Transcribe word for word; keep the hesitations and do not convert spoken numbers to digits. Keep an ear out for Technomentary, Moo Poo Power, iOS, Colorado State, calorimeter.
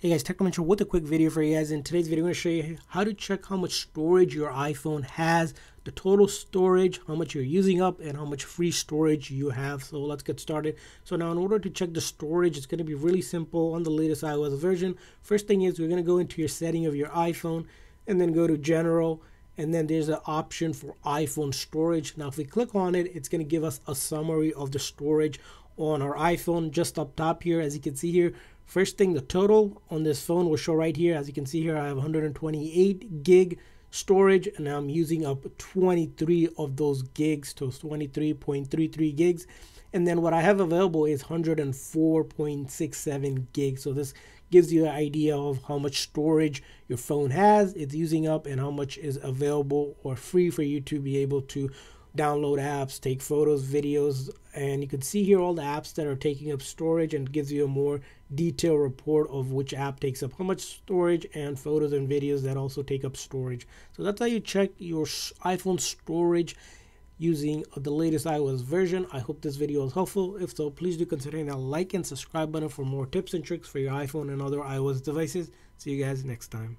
Hey guys, Technomentary with a quick video for you guys. In today's video, I'm going to show you how to check how much storage your iPhone has, the total storage, how much you're using up, and how much free storage you have. So let's get started. So now, in order to check the storage, it's going to be really simple on the latest iOS version. First thing is, we're going to go into your setting of your iPhone and then go to General. And then there's an option for iPhone storage. Now, if we click on it, it's going to give us a summary of the storage on our iPhone just up top here. As you can see here, first thing, the total on this phone will show right here. As you can see here, I have one hundred twenty-eight gig storage and I'm using up twenty-three of those gigs, so twenty-three point three three gigs. And then what I have available is one hundred four point six seven gigs. So this gives you an idea of how much storage your phone has, it's using up, and how much is available or free for you to be able to download apps, take photos, videos, and you can see here all the apps that are taking up storage, and gives you a more detailed report of which app takes up how much storage and photos and videos that also take up storage. So that's how you check your iPhone storage using the latest iOS version. I hope this video was helpful. If so, please do consider that like and subscribe button for more tips and tricks for your iPhone and other iOS devices. See you guys next time.